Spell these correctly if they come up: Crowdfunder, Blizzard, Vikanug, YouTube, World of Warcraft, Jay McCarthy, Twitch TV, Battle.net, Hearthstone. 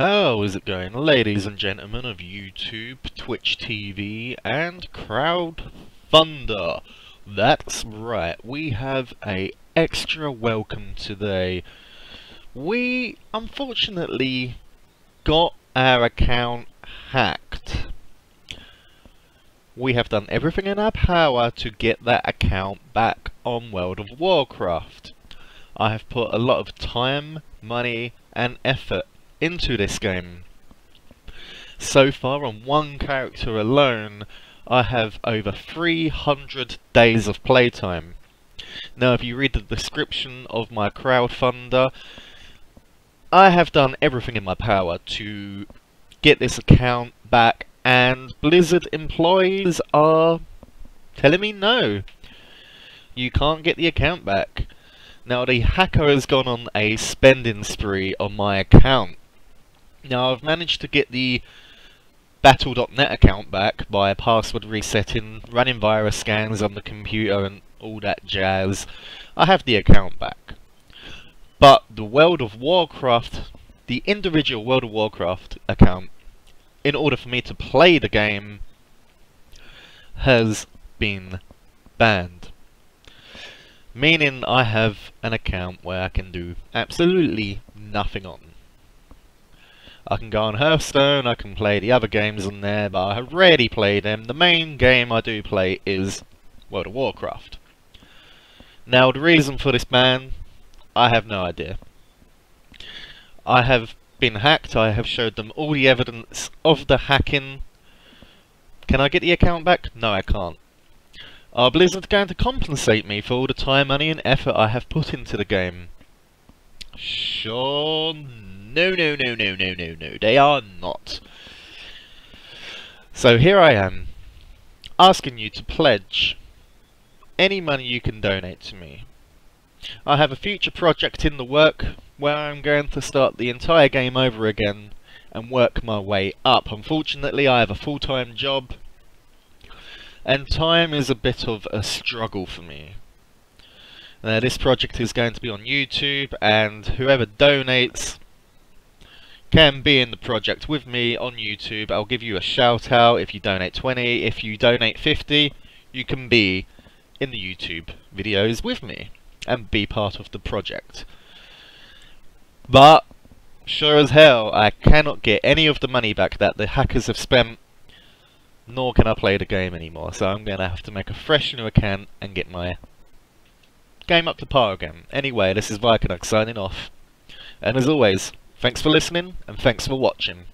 How is it going, ladies and gentlemen of YouTube, Twitch TV, and Crowdfunder? That's right, we have an extra welcome today. We unfortunately got our account hacked. We have done everything in our power to get that account back on World of Warcraft. I have put a lot of time, money, and effort into this game. So far, on one character alone, I have over 300 days of playtime. Now, if you read the description of my crowdfunder, I have done everything in my power to get this account back, and Blizzard employees are telling me no, you can't get the account back. Now, the hacker has gone on a spending spree on my account. Now, I've managed to get the Battle.net account back by password resetting, running virus scans on the computer and all that jazz. I have the account back. But the World of Warcraft, the individual World of Warcraft account, in order for me to play the game, has been banned. Meaning I have an account where I can do absolutely nothing on. I can go on Hearthstone, I can play the other games on there, but I rarely play them. The main game I do play is World of Warcraft. Now, the reason for this ban, I have no idea. I have been hacked, I have showed them all the evidence of the hacking. Can I get the account back? No, I can't. Are Blizzard going to compensate me for all the time, money and effort I have put into the game? Sure, no, they are not. So here I am, asking you to pledge any money you can donate to me. I have a future project in the work where I'm going to start the entire game over again and work my way up. Unfortunately, I have a full-time job, and time is a bit of a struggle for me. Now, this project is going to be on YouTube, and whoever donates can be in the project with me on YouTube. I'll give you a shout out if you donate 20, if you donate 50, you can be in the YouTube videos with me and be part of the project. But sure as hell, I cannot get any of the money back that the hackers have spent, nor can I play the game anymore, so I'm going to have to make a fresh new account and get my game up to par again. Anyway, this is Vikanug signing off, and as always, thanks for listening, and thanks for watching.